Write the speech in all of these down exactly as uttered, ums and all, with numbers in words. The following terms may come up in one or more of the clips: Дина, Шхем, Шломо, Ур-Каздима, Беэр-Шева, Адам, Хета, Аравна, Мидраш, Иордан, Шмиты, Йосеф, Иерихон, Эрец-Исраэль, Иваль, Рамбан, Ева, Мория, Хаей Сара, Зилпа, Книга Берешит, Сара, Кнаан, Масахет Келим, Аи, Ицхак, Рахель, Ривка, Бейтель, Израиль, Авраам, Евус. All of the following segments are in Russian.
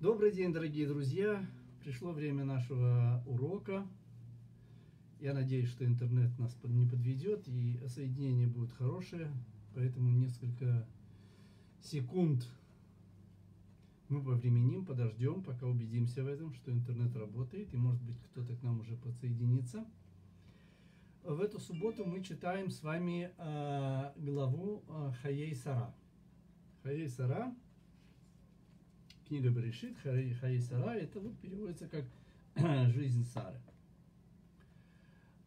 Добрый день, дорогие друзья! Пришло время нашего урока. Я надеюсь, что интернет нас не подведет и соединение будет хорошее, поэтому несколько секунд мы повременим, подождем, пока убедимся в этом, что интернет работает, и, может быть, кто-то к нам уже подсоединится. В эту субботу мы читаем с вами э, главу э, Хаей Сара. Хаей Сара. Книга Берешит, Хаей Сара, это вот переводится как «Жизнь Сары».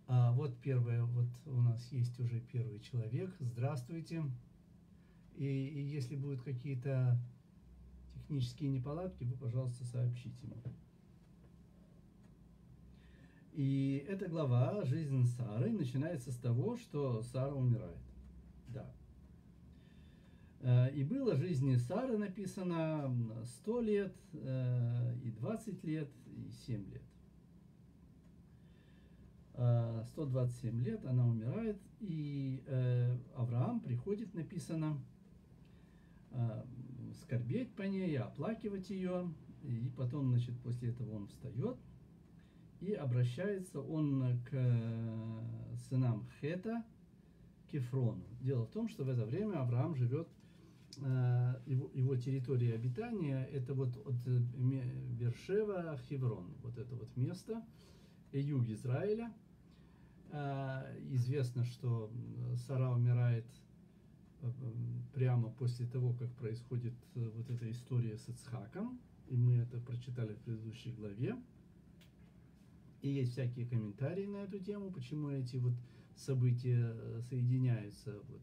А вот первое, вот у нас есть уже первый человек. Здравствуйте. И, и если будут какие-то технические неполадки, вы, пожалуйста, сообщите мне. И эта глава «Жизнь Сары» начинается с того, что Сара умирает. Да. И было жизни Сары написано сто лет, и двадцать лет, и семь лет. сто двадцать семь лет она умирает, и Авраам приходит, написано, скорбеть по ней, оплакивать ее. И потом, значит, после этого он встает, и обращается он к сынам Хета, к Эфрону. Дело в том, что в это время Авраам живет... Его, его территория обитания это вот от Беэр-Шева Хеврон, вот это вот место, юг Израиля. Известно, что Сара умирает прямо после того, как происходит вот эта история с Ицхаком, и мы это прочитали в предыдущей главе. И есть всякие комментарии на эту тему, почему эти вот события соединяются, вот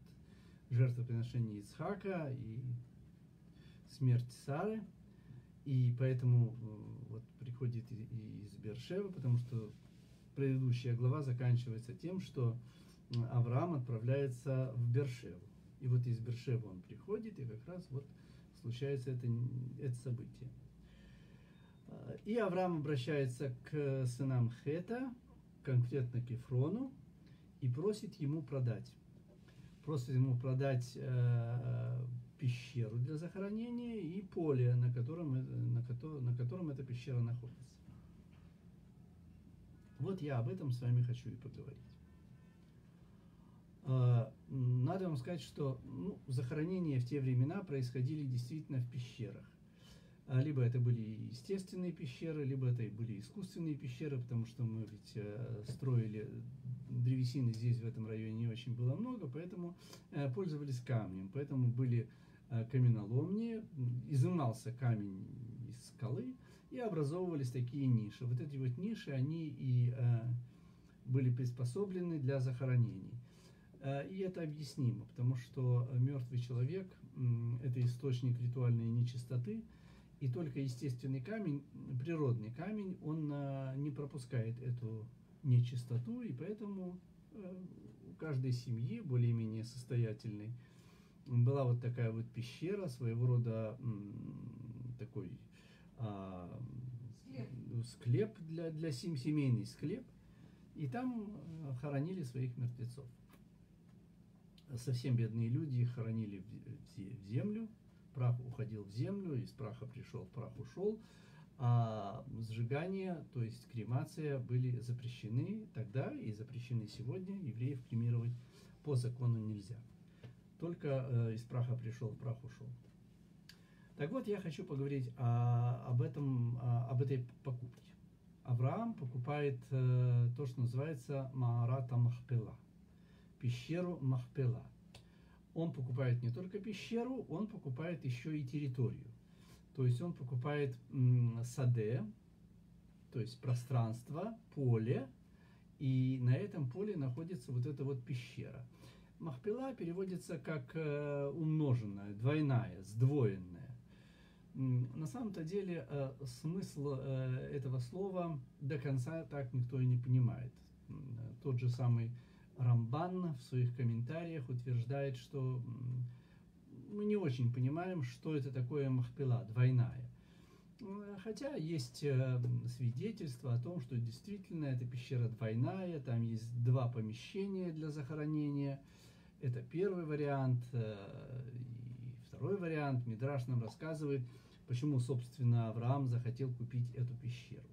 жертвоприношение Ицхака и смерть Сары. И поэтому вот приходит и из Беэр-Шевы, потому что предыдущая глава заканчивается тем, что Авраам отправляется в Беэр-Шеву. И вот из Беэр-Шевы он приходит, и как раз вот случается это, это событие. И Авраам обращается к сынам Хета, конкретно к Эфрону, и просит ему продать. Просит ему продать э, пещеру для захоронения и поле, на котором, на, котором, на котором эта пещера находится. Вот я об этом с вами хочу и поговорить. Э, надо вам сказать, что ну, захоронения в те времена происходили действительно в пещерах. Либо это были естественные пещеры, либо это были искусственные пещеры, потому что мы ведь строили древесины здесь, в этом районе, не очень было много, поэтому пользовались камнем. Поэтому были каменоломни, изымался камень из скалы, и образовывались такие ниши. Вот эти вот ниши, они и были приспособлены для захоронений. И это объяснимо, потому что мертвый человек – это источник ритуальной нечистоты, и только естественный камень, природный камень, он а, не пропускает эту нечистоту, и поэтому а, у каждой семьи, более-менее состоятельной, была вот такая вот пещера, своего рода м, такой а, склеп, склеп для, для семь, семейный склеп, и там а, хоронили своих мертвецов. Совсем бедные люди их хоронили в, в землю. Прах уходил в землю, из праха пришел, прах ушел. А сжигание, то есть кремация, были запрещены тогда и запрещены сегодня. Евреев кремировать по закону нельзя. Только э, из праха пришел, прах ушел. Так вот, я хочу поговорить о, об, этом, о, об этой покупке. Авраам покупает э, то, что называется Меарат аМахпела, пещеру Махпела. Он покупает не только пещеру, он покупает еще и территорию. То есть он покупает саде, то есть пространство, поле, и на этом поле находится вот эта вот пещера. Махпела переводится как умноженная, двойная, сдвоенная. На самом-то деле смысл этого слова до конца так никто и не понимает. Тот же самый Рамбан в своих комментариях утверждает, что мы не очень понимаем, что это такое Махпела, двойная. Хотя есть свидетельства о том, что действительно эта пещера двойная, там есть два помещения для захоронения. Это первый вариант. И второй вариант. Мидраш нам рассказывает Почему, собственно, Авраам захотел купить эту пещеру?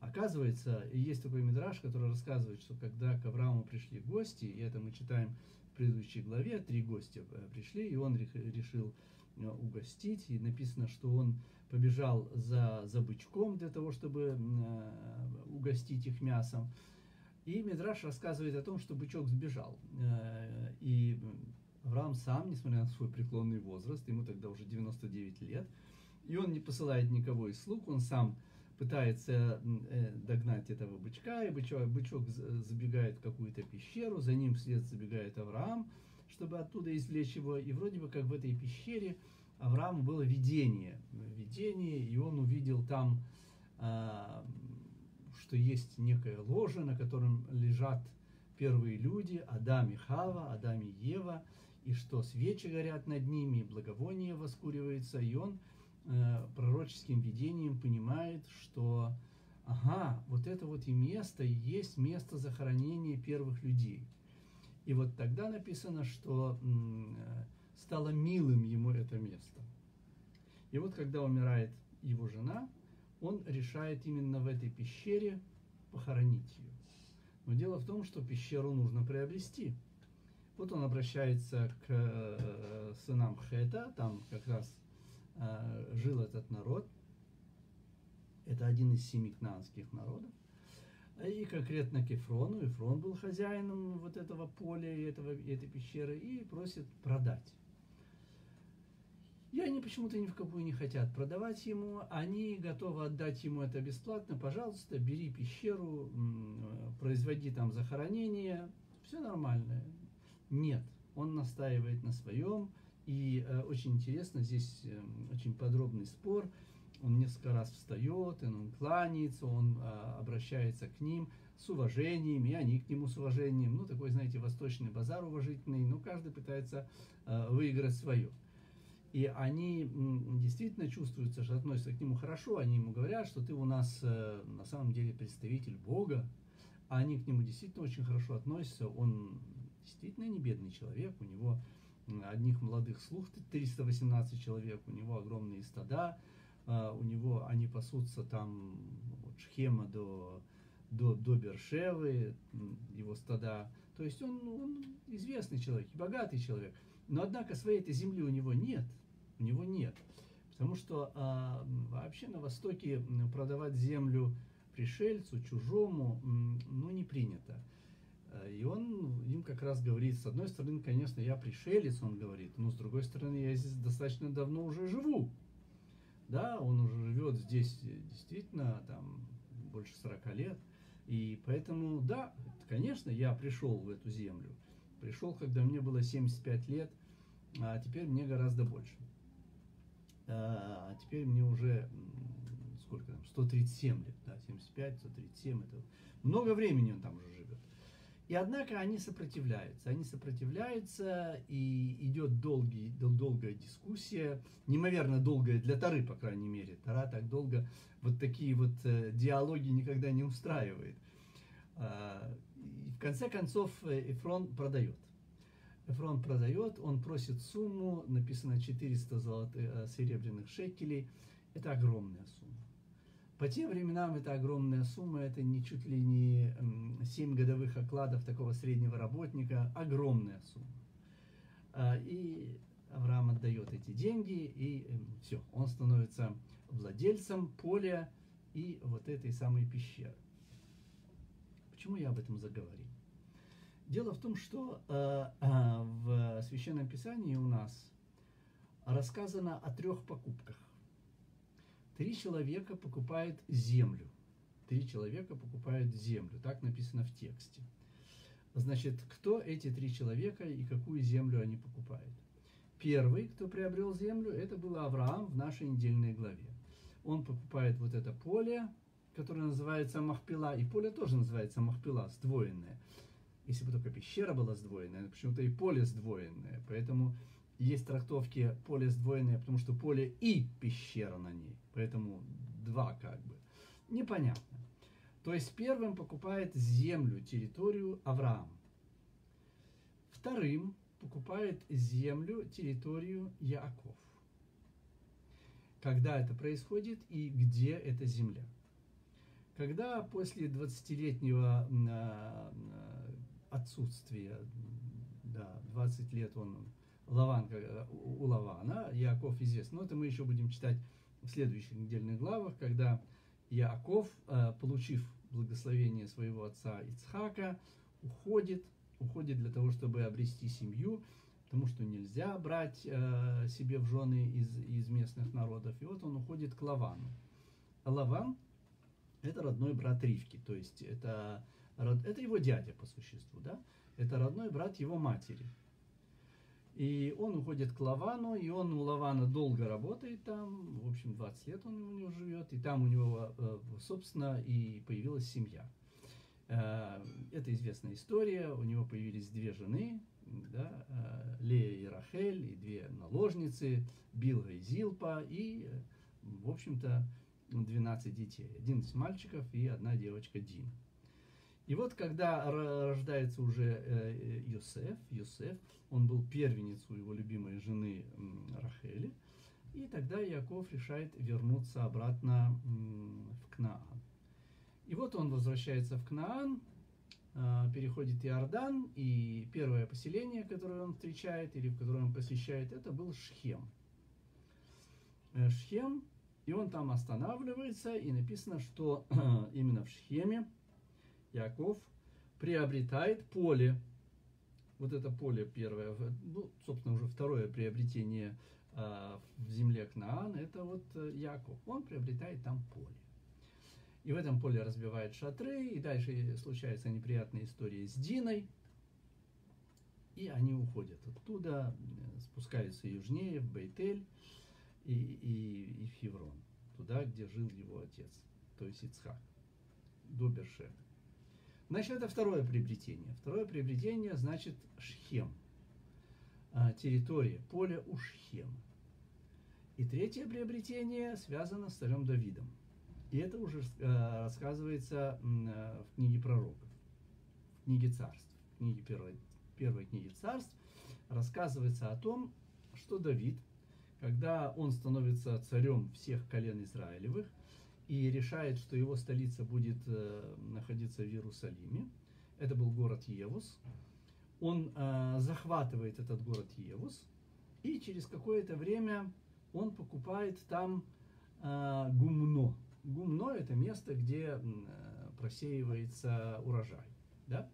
Оказывается, есть такой мидраш, который рассказывает, что когда к Аврааму пришли гости, и это мы читаем в предыдущей главе, три гостя пришли, и он решил угостить, и написано, что он побежал за, за бычком для того, чтобы угостить их мясом. И мидраш рассказывает о том, что бычок сбежал, и Авраам сам, несмотря на свой преклонный возраст, ему тогда уже девяносто девять лет, и он не посылает никого из слуг, он сам пытается догнать этого бычка, и бычок, бычок забегает в какую-то пещеру, за ним вслед забегает Авраам, чтобы оттуда извлечь его, и вроде бы как в этой пещере Аврааму было видение, видение, и он увидел там, что есть некое ложе, на котором лежат первые люди, Адам и Хава, Адам и Ева, и что свечи горят над ними, и благовоние воскуривается, и он э, пророческим видением понимает, что ага, вот это вот и место, и есть место захоронения первых людей. И вот тогда написано, что э, стало милым ему это место. И вот когда умирает его жена, он решает именно в этой пещере похоронить ее. Но дело в том, что пещеру нужно приобрести. Вот он обращается к сынам Хета, там как раз э, жил этот народ. Это один из семи кнаанских народов. И конкретно к Эфрону. Эфрон был хозяином вот этого поля и этого, этой пещеры и просит продать. И они почему-то ни в какую не хотят продавать ему, они готовы отдать ему это бесплатно, пожалуйста, бери пещеру, производи там захоронение, все нормально. Нет, он настаивает на своем, и э, очень интересно, здесь э, очень подробный спор, он несколько раз встает, он кланяется, он э, обращается к ним с уважением, и они к нему с уважением, ну такой, знаете, восточный базар уважительный, но каждый пытается э, выиграть свое. И они действительно чувствуются, что относятся к нему хорошо, они ему говорят, что ты у нас на самом деле представитель Бога, а они к нему действительно очень хорошо относятся, он действительно не бедный человек, у него одних молодых слуг триста восемнадцать человек, у него огромные стада, у него они пасутся там от Шхема до, до, до Беэр-Шевы, его стада, то есть он, он известный человек, богатый человек. Но, однако, своей этой земли у него нет, у него нет, потому что а, вообще на Востоке продавать землю пришельцу, чужому, ну, не принято. И он им как раз говорит, с одной стороны, конечно, я пришелец, он говорит, но с другой стороны, я здесь достаточно давно уже живу, да, он уже живет здесь действительно, там, больше сорока лет, и поэтому, да, конечно, я пришел в эту землю, пришел, когда мне было семьдесят пять лет, а теперь мне гораздо больше. А теперь мне уже, сколько там, сто тридцать семь лет, да, семьдесят пять, сто тридцать семь, это много времени он там уже живет. И однако они сопротивляются, они сопротивляются, и идет долгий, долгая дискуссия, неимоверно долгая для Тары, по крайней мере. Тара так долго вот такие вот диалоги никогда не устраивает. И в конце концов Эфрон продает. Эфрон продает, он просит сумму, написано четыреста золотых, серебряных шекелей. Это огромная сумма. По тем временам это огромная сумма, это не чуть ли не семь годовых окладов такого среднего работника, огромная сумма. И Авраам отдает эти деньги, и все, он становится владельцем поля и вот этой самой пещеры. Почему я об этом заговорил? Дело в том, что э, э, в Священном Писании у нас рассказано о трех покупках. Три человека покупают землю. Три человека покупают землю. Так написано в тексте. Значит, кто эти три человека и какую землю они покупают? Первый, кто приобрел землю, это был Авраам в нашей недельной главе. Он покупает вот это поле, которая называется Махпела, и поле тоже называется Махпела, сдвоенное. Если бы только пещера была сдвоенная, почему-то и поле сдвоенное. Поэтому есть трактовки поле сдвоенное, потому что поле и пещера на ней. Поэтому два как бы. Непонятно. То есть первым покупает землю, территорию Авраам. Вторым покупает землю, территорию Яаков. когда это происходит и где эта земля. Когда после двадцатилетнего отсутствия, да, двадцать лет он Лаван, у Лавана, Яаков известен, но это мы еще будем читать в следующих недельных главах, когда Яаков, получив благословение своего отца Ицхака, уходит, уходит для того, чтобы обрести семью, потому что нельзя брать э, себе в жены из, из местных народов. И вот он уходит к Лавану. А Лаван – это родной брат Ривки, то есть это, это его дядя по существу, да? Это родной брат его матери. И он уходит к Лавану, и он у Лавана долго работает там, в общем, двадцать лет он у него живет, и там у него, собственно, и появилась семья. Это известная история, у него появились две жены, да, Лея и Рахель, и две наложницы, Билга и Зилпа, и, в общем-то, двенадцать детей, одиннадцать мальчиков и одна девочка Дина. И вот, когда рождается уже Йосеф, Йосеф, он был первенец у его любимой жены Рахели, и тогда Яаков решает вернуться обратно в Кнаан. И вот он возвращается в Кнаан, переходит Иордан, и первое поселение, которое он встречает или в которое он посещает, это был Шхем. Шхем, и он там останавливается, и написано, что именно в Шхеме Яаков приобретает поле. Вот это поле первое, ну, собственно, уже второе приобретение э, в земле Кнаан, это вот Яаков. Он приобретает там поле. И в этом поле разбивает шатры, и дальше случается неприятная история с Диной. И они уходят оттуда, спускаются южнее, в Бейтель и, и, и в Хеврон, туда, где жил его отец, то есть Ицхак, до Беэр-Шевы. Значит, это второе приобретение. Второе приобретение, значит, Шхем. Территория, поле у Шхема. И третье приобретение связано с царем Давидом. И это уже рассказывается в книге пророков, в книге царств, в книге первой, первой книги царств. Рассказывается о том, что Давид, когда он становится царем всех колен Израилевых, и решает, что его столица будет э, находиться в Иерусалиме. Это был город Евус. Он э, захватывает этот город Евус, и через какое-то время он покупает там э, гумно. Гумно – это место, где э, просеивается урожай. Да?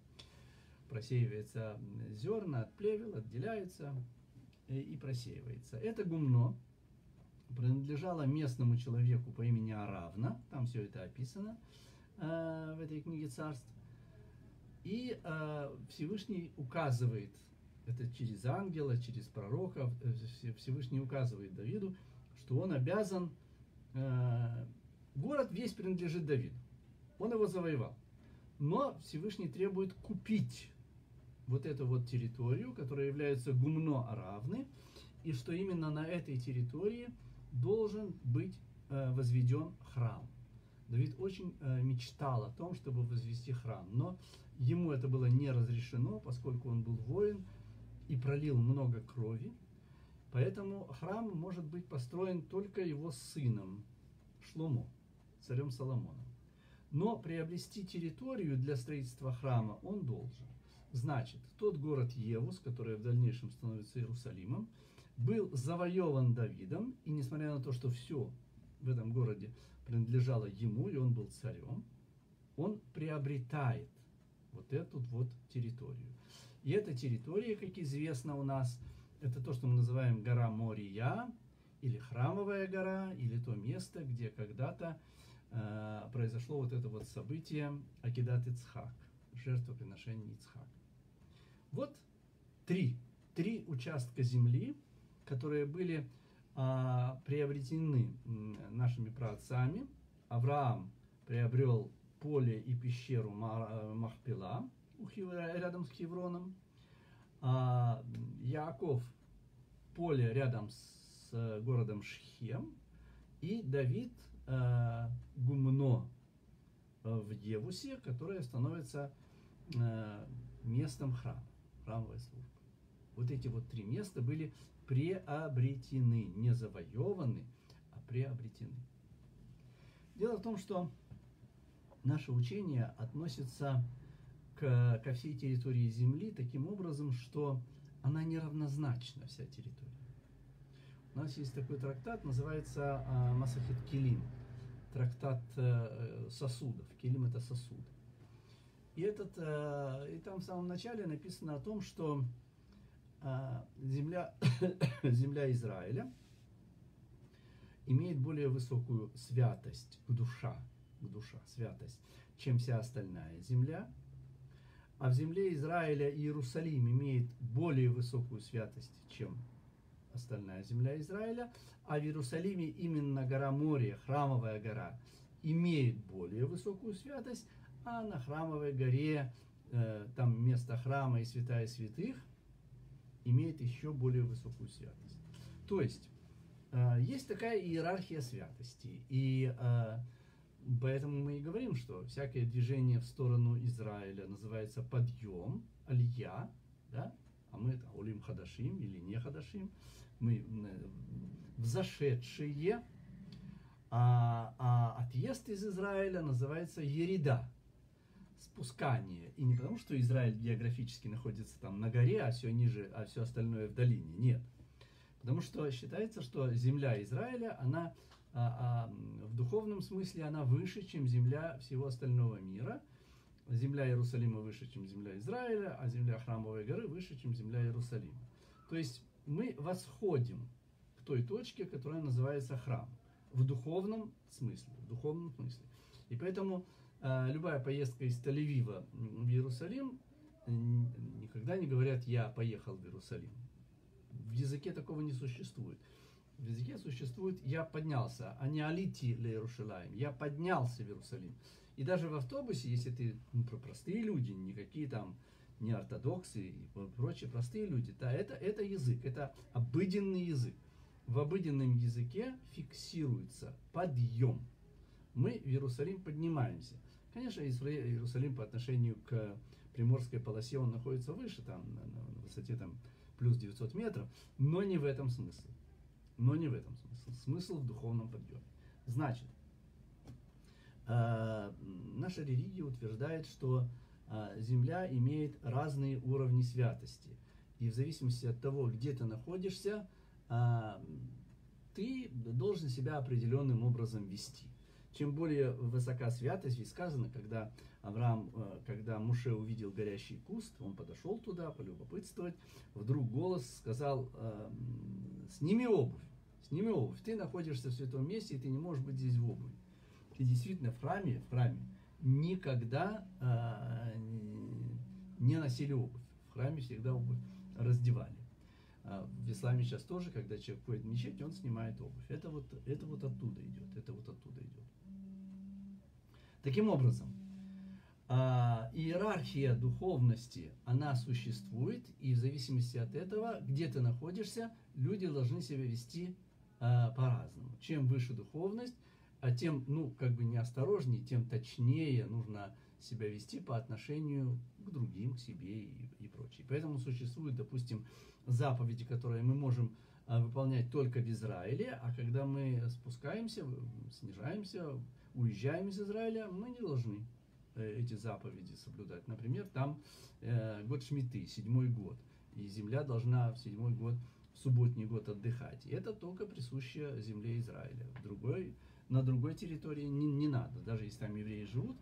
Просеивается зерна от плевел, отделяется и, и просеивается. Это гумно принадлежала местному человеку по имени Аравна, там все это описано э, в этой книге царств. И э, Всевышний указывает, это через ангела, через пророков, э, Всевышний указывает Давиду, что он обязан, э, город весь принадлежит Давиду, он его завоевал. Но Всевышний требует купить вот эту вот территорию, которая является гумно Аравны, и что именно на этой территории должен быть э, возведен храм. Давид очень э, мечтал о том, чтобы возвести храм, но ему это было не разрешено, поскольку он был воин и пролил много крови. Поэтому храм может быть построен только его сыном Шломо, царем Соломоном. Но приобрести территорию для строительства храма он должен. Значит, тот город Евус, который в дальнейшем становится Иерусалимом, был завоеван Давидом, и несмотря на то, что все в этом городе принадлежало ему, и он был царем, он приобретает вот эту вот территорию. И эта территория, как известно у нас, это то, что мы называем гора Мория, или Храмовая гора, или то место, где когда-то э, произошло вот это вот событие Акидат Ицхак, жертвоприношение Ицхака. Вот три, три участка земли, которые были а, приобретены нашими праотцами. Авраам приобрел поле и пещеру Махпела у Хевра, рядом с Хевроном. А, Яаков поле рядом с городом Шхем. И Давид а, гумно в Евусе, которое становится а, местом храма, храмовой службы. Вот эти вот три места были приобретены, не завоеваны, а приобретены. Дело в том, что наше учение относится к, ко всей территории Земли таким образом, что она неравнозначна, вся территория. У нас есть такой трактат, называется Масахет Келим, трактат сосудов. Келим – это сосуд. И, этот, и там в самом начале написано о том, что земля, земля Израиля имеет более высокую святость, душа, душа, святость, чем вся остальная земля. А в земле Израиля Иерусалим имеет более высокую святость, чем остальная земля Израиля. А в Иерусалиме именно гора Мория, храмовая гора, имеет более высокую святость. А на храмовой горе, э, там место храма и святая святых, имеет еще более высокую святость. То есть, э, есть такая иерархия святости. И э, поэтому мы и говорим, что всякое движение в сторону Израиля называется подъем, алья, да? А мы это олим хадашим или не хадашим, мы взошедшие, а, а отъезд из Израиля называется ерида, спускание. И не потому, что Израиль географически находится там на горе, а все ниже, а все остальное в долине, нет. Потому что считается, что земля Израиля, она... А, а в духовном смысле она выше, чем земля всего остального мира. Земля Иерусалима выше, чем земля Израиля, а земля Храмовой горы выше, чем земля Иерусалима. То есть мы восходим к той точке, которая называется храм. В духовном смысле. В духовном смысле. И поэтому а, любая поездка из Тель-Авива в Иерусалим, никогда не говорят «я поехал в Иерусалим». В языке такого не существует. В языке существует «я поднялся», а не «алити ле Иерушалаим», «я поднялся в Иерусалим». И даже в автобусе, если ты ну, простые люди, никакие там не ортодоксы и прочие простые люди, да, это, это язык, это обыденный язык. В обыденном языке фиксируется подъем. Мы в Иерусалим поднимаемся. Конечно, Иерусалим по отношению к Приморской полосе, он находится выше, там, на высоте там, плюс девятьсот метров, но не в этом смысле. Но не в этом смысл. Смысл в духовном подъеме. Значит, э, наша религия утверждает, что э, земля имеет разные уровни святости. И в зависимости от того, где ты находишься, э, ты должен себя определенным образом вести. Чем более высока святость, ведь сказано, когда Авраам, э, когда Муше увидел горящий куст, он подошел туда полюбопытствовать, вдруг голос сказал, э, сними обувь, сними обувь, ты находишься в святом месте, и ты не можешь быть здесь в обуви. Ты действительно в храме, в храме никогда э, не носили обувь, в храме всегда обувь раздевали. В исламе сейчас тоже, когда человек ходит в мечеть, он снимает обувь. Это вот, это вот оттуда идет, это вот оттуда идет. Таким образом, иерархия духовности, она существует, и в зависимости от этого, где ты находишься, люди должны себя вести по-разному. Чем выше духовность, а тем, ну, как бы неосторожнее, тем точнее нужно себя вести по отношению к другим, к себе и, и прочее. Поэтому существуют, допустим, заповеди, которые мы можем выполнять только в Израиле, а когда мы спускаемся, снижаемся, уезжаем из Израиля, мы не должны эти заповеди соблюдать. Например, там э, год Шмиты, седьмой год, и земля должна в седьмой год, в субботний год отдыхать. И это только присуще земле Израиля. Другой, на другой территории не, не надо. Даже если там евреи живут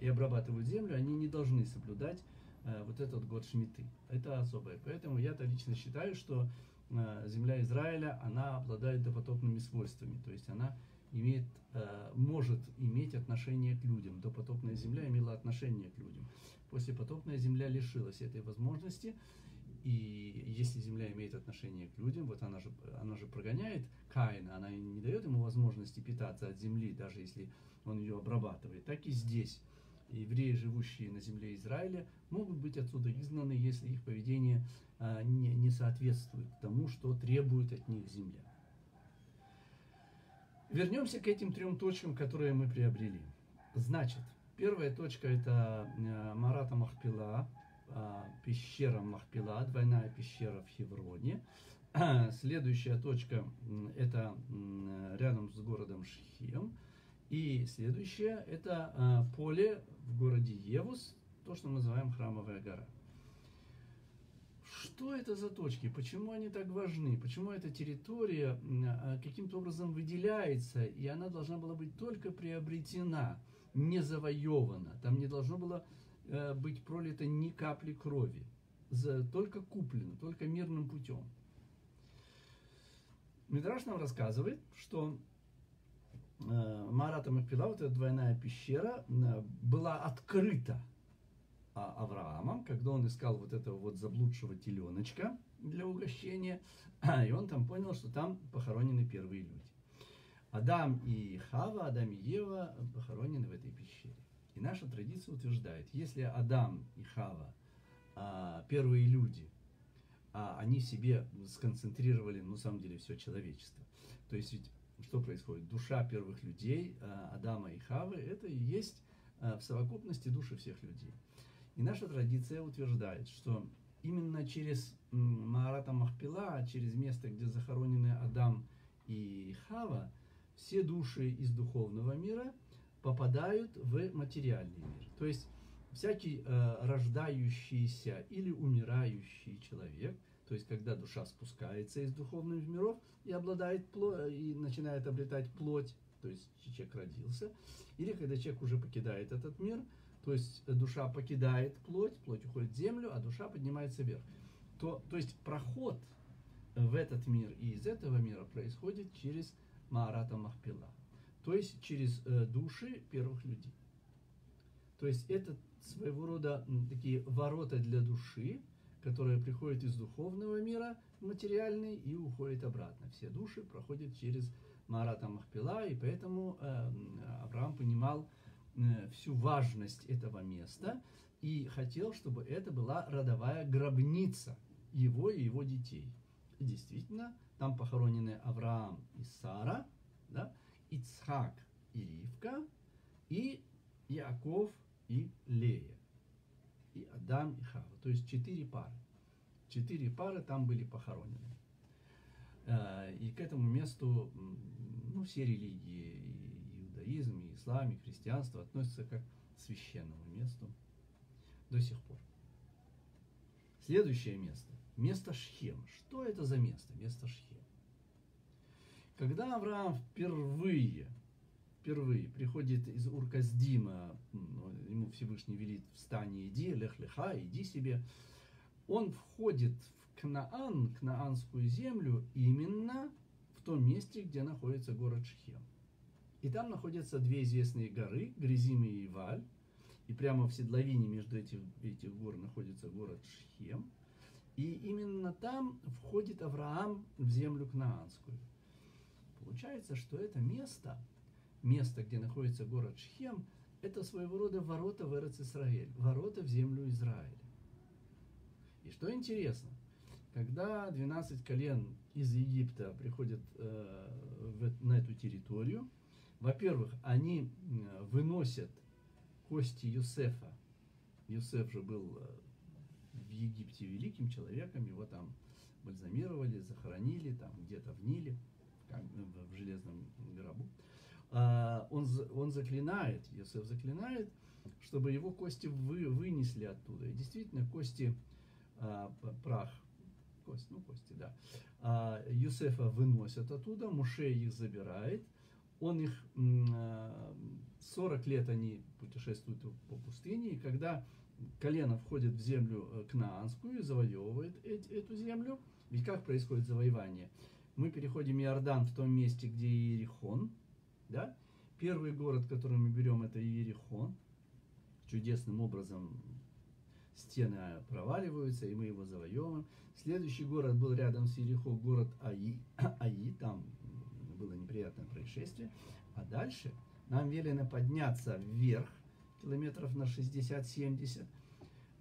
и обрабатывают землю, они не должны соблюдать э, вот этот год Шмиты. Это особое. Поэтому я-то лично считаю, что э, земля Израиля, она обладает допотопными свойствами. То есть она имеет, э, может иметь отношение к людям. Допотопная земля имела отношение к людям. Послепотопная земля лишилась этой возможности. И если земля имеет отношение к людям, вот она же, она же прогоняет Каина, она не дает ему возможности питаться от земли, даже если он ее обрабатывает. Так и здесь. Евреи, живущие на земле Израиля, могут быть отсюда изгнаны, если их поведение э, не, не соответствует тому, что требует от них земля. Вернемся к этим трем точкам, которые мы приобрели. Значит, первая точка – это Меарат аМахпела, пещера Махпела, двойная пещера в Хевроне. Следующая точка – это рядом с городом городом Шхем. И следующее – это поле в городе Евус, то, что мы называем Храмовая гора. Что это за точки? Почему они так важны? Почему эта территория каким-то образом выделяется, и она должна была быть только приобретена, не завоевана? Там не должно было быть пролито ни капли крови, только куплено, только мирным путем. Мидраш нам рассказывает, что Меарат аМахпела, вот эта двойная пещера, была открыта Авраамом, когда он искал вот этого вот заблудшего теленочка для угощения, и он там понял, что там похоронены первые люди. Адам и Хава, Адам и Ева похоронены в этой пещере. И наша традиция утверждает, если Адам и Хава, первые люди, они себе сконцентрировали, ну, на самом деле, все человечество. То есть ведь что происходит? Душа первых людей, Адама и Хавы, это и есть в совокупности души всех людей. И наша традиция утверждает, что именно через Меарат аМахпела, через место, где захоронены Адам и Хава, все души из духовного мира попадают в материальный мир. То есть всякий э, рождающийся или умирающий человек, то есть когда душа спускается из духовных миров и, обладает пло и начинает обретать плоть, то есть человек родился, или когда человек уже покидает этот мир, то есть душа покидает плоть, плоть уходит в землю, а душа поднимается вверх. То, то есть проход в этот мир и из этого мира происходит через Меарат аМахпела, то есть через души первых людей. То есть это своего рода такие ворота для души, которые приходят из духовного мира в материальный и уходят обратно. Все души проходят через Меарат аМахпела, и поэтому Авраам понимал всю важность этого места и хотел, чтобы это была родовая гробница его и его детей. И действительно, там похоронены Авраам и Сара, да, Ицхак и Ривка, и Яаков и Лея, и Адам и Хава. То есть четыре пары. Четыре пары там были похоронены. И к этому месту, ну, все религии, иудаизм, и ислам, и христианство относятся как к священному месту до сих пор. Следующее место. Место Шхем. Что это за место? Место Шхем. Когда Авраам впервые, впервые приходит из Ур-Каздима, ему Всевышний велит: «Встань и иди, лех-леха, иди себе», он входит в Кнаан, Кнаанскую землю, именно в том месте, где находится город Шхем. И там находятся две известные горы, Гризим и Иваль. И прямо в седловине между этих, этих гор находится город Шхем. И именно там входит Авраам в землю Кнаанскую. Получается, что это место, место, где находится город Шхем, это своего рода ворота в Эрец-Исраэль, ворота в землю Израиля. И что интересно, когда двенадцать колен из Египта приходят э, в, на эту территорию, во-первых, они выносят кости Йосефа. Йосеф же был в Египте великим человеком, его там бальзамировали, захоронили, там где-то в Ниле, в железном гробу. Он, он заклинает, Йосеф заклинает, чтобы его кости вы, вынесли оттуда. И действительно, кости, прах, кость, ну кости, да, Йосефа выносят оттуда, Моше их забирает. Он их, сорок лет они путешествуют по пустыне, и когда колено входит в землю Кнаанскую и завоевывает эту землю, ведь как происходит завоевание? Мы переходим Иордан в том месте, где Иерихон, да? Первый город, который мы берем, это Иерихон. Чудесным образом стены проваливаются, и мы его завоевываем. Следующий город был рядом с Иерихон, город Аи, Аи там было неприятное происшествие, а дальше нам велено подняться вверх километров на шестьдесят-семьдесят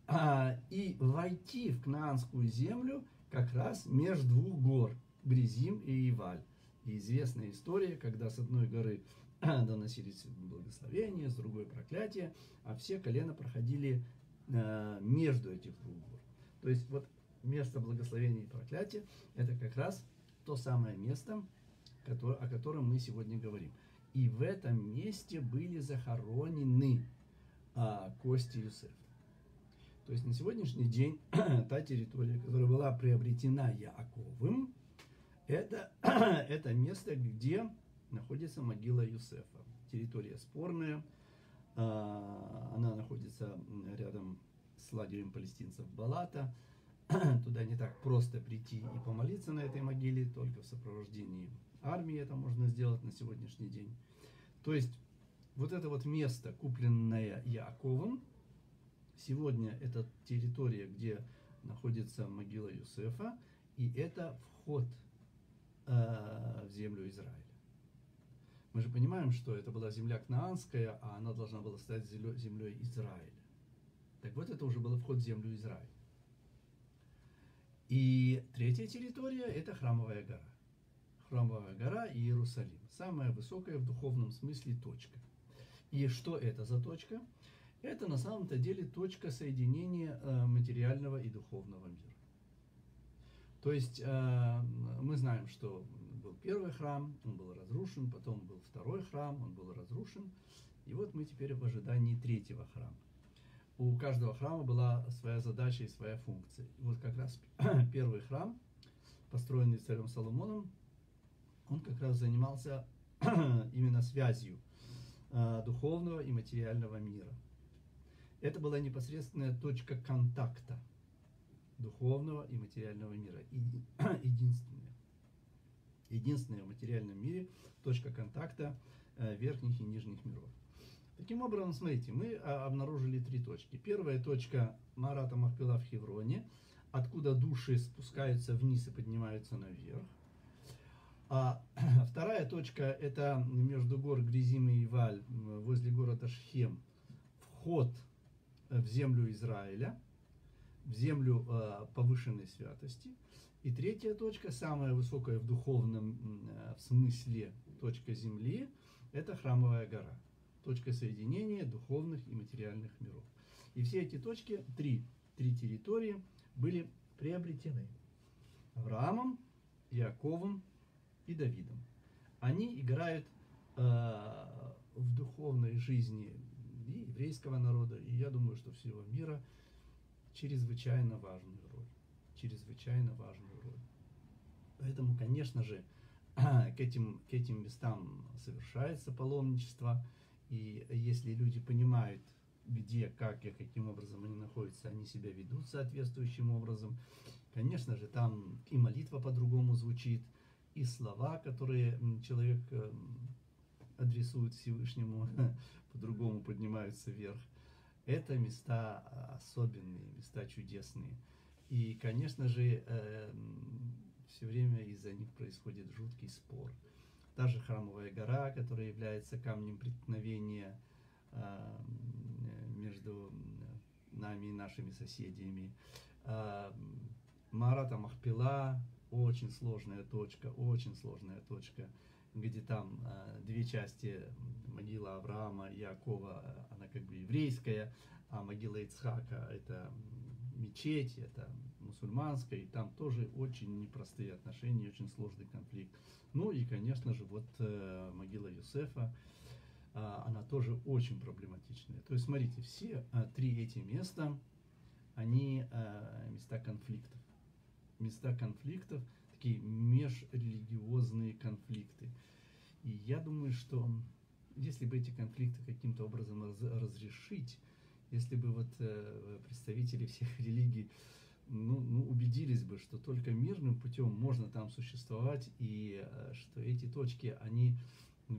а, и войти в Кнаанскую землю как раз между двух гор, Гризим и Иваль. И известная история, когда с одной горы доносились благословения, с другой проклятие, а все колена проходили а, между этих двух гор. То есть вот место благословения и проклятия — это как раз то самое место, о котором мы сегодня говорим. И в этом месте были захоронены кости Йосефа. То есть на сегодняшний день та территория, которая была приобретена Яаковым, это, это место, где находится могила Йосефа. Территория спорная, она находится рядом с лагерем палестинцев Балата. Туда не так просто прийти и помолиться на этой могиле, только в сопровождении армии это можно сделать на сегодняшний день. То есть вот это вот место, купленное Яаковым, сегодня это территория, где находится могила Йосефа, и это вход э, в землю Израиля. Мы же понимаем, что это была земля кнаанская, а она должна была стать землей Израиля. Так вот, это уже был вход в землю Израиля. И третья территория – это Храмовая гора. Храмовая гора и Иерусалим. Самая высокая в духовном смысле точка. И что это за точка? Это на самом-то деле точка соединения материального и духовного мира. То есть мы знаем, что был первый храм, он был разрушен, потом был второй храм, он был разрушен. И вот мы теперь в ожидании третьего храма. У каждого храма была своя задача и своя функция. И вот как раз первый храм, построенный царем Соломоном, он как раз занимался именно связью духовного и материального мира. Это была непосредственная точка контакта духовного и материального мира. Единственная. Единственная в материальном мире точка контакта верхних и нижних миров. Таким образом, смотрите, мы обнаружили три точки. Первая точка Меарат аМахпела в Хевроне, откуда души спускаются вниз и поднимаются наверх. А вторая точка – это между гор Гризим и Иваль, возле города Шхем, вход в землю Израиля, в землю повышенной святости. И третья точка, самая высокая в духовном смысле точка земли – это Храмовая гора. Точка соединения духовных и материальных миров. И все эти точки, три, три территории, были приобретены Авраамом, Яаковом и Давидом. Они играют э, в духовной жизни и еврейского народа, и я думаю, что всего мира, чрезвычайно важную роль. Чрезвычайно важную роль. Поэтому, конечно же, к этим, к этим местам совершается паломничество. И если люди понимают, где, как и каким образом они находятся, они себя ведут соответствующим образом. Конечно же, там и молитва по-другому звучит, и слова, которые человек адресует Всевышнему, по-другому поднимаются вверх. Это места особенные, места чудесные. И, конечно же, все время из-за них происходит жуткий спор. Та же Храмовая гора, которая является камнем преткновения э, между нами и нашими соседями. Э, Меарат аМахпела, очень сложная точка, очень сложная точка, где там э, две части, могила Авраама и Яакова, она как бы еврейская, а могила Ицхака это мечеть, это мусульманская, и там тоже очень непростые отношения, очень сложный конфликт. Ну и, конечно же, вот э, могила Йосефа, э, она тоже очень проблематичная. То есть, смотрите, все э, три эти места, они э, места конфликтов. Места конфликтов, такие межрелигиозные конфликты. И я думаю, что если бы эти конфликты каким-то образом раз, разрешить, если бы вот э, представители всех религий ну, ну, убедились бы, что только мирным путем можно там существовать, и э, что эти точки, они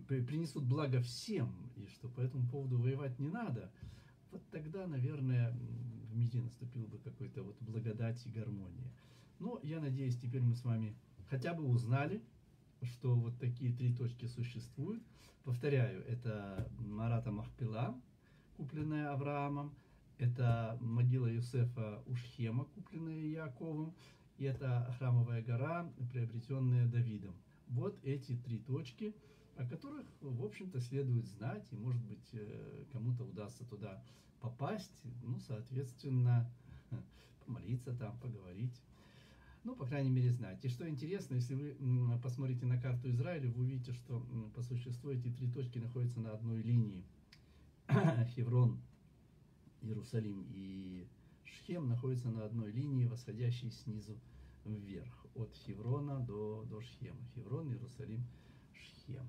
принесут благо всем, и что по этому поводу воевать не надо, вот тогда, наверное, в мире наступила бы какая-то вот благодать и гармония. Но я надеюсь, теперь мы с вами хотя бы узнали, что вот такие три точки существуют. Повторяю, это Меарат аМахпела, купленная Авраамом, это могила Йосефа у Шхема, купленная Яаковом, и это Храмовая гора, приобретенная Давидом. Вот эти три точки, о которых, в общем-то, следует знать, и, может быть, кому-то удастся туда попасть, ну, соответственно, помолиться там, поговорить. ну, по крайней мере, знать. И что интересно, если вы посмотрите на карту Израиля, вы увидите, что по существу эти три точки находятся на одной линии. Хеврон, Иерусалим и Шхем находятся на одной линии, восходящей снизу вверх, от Хеврона до, до Шхема. Хеврон, Иерусалим, Шхем.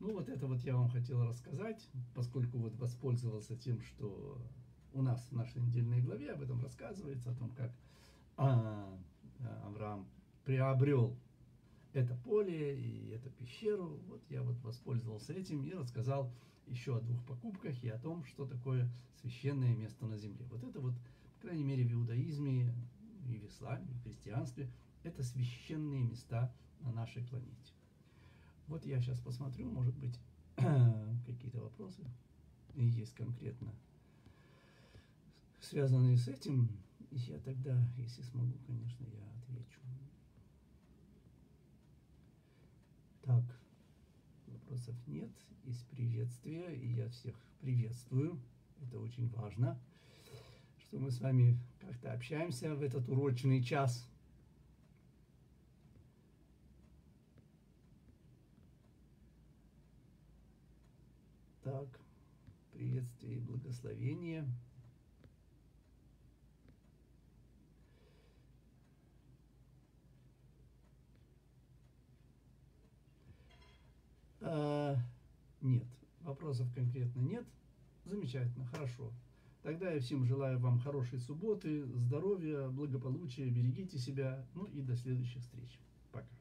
Ну, вот это вот я вам хотел рассказать, поскольку вот воспользовался тем, что у нас в нашей недельной главе об этом рассказывается, о том, как а, Авраам приобрел это поле и эту пещеру. Вот я вот воспользовался этим и рассказал еще о двух покупках и о том, что такое священное место на земле. Вот это вот, по крайней мере, в иудаизме и в исламе, и в христианстве, это священные места на нашей планете. Вот я сейчас посмотрю, может быть, какие-то вопросы есть конкретно связанные с этим. Я тогда, если смогу, конечно, я отвечу. Так, вопросов нет. Из приветствия, и я всех приветствую. Это очень важно, что мы с вами как-то общаемся в этот урочный час. Так, приветствие и благословение. А, нет, вопросов конкретно нет. Замечательно, хорошо. Тогда я всем желаю вам хорошей субботы, здоровья, благополучия, берегите себя. Ну и до следующих встреч. Пока.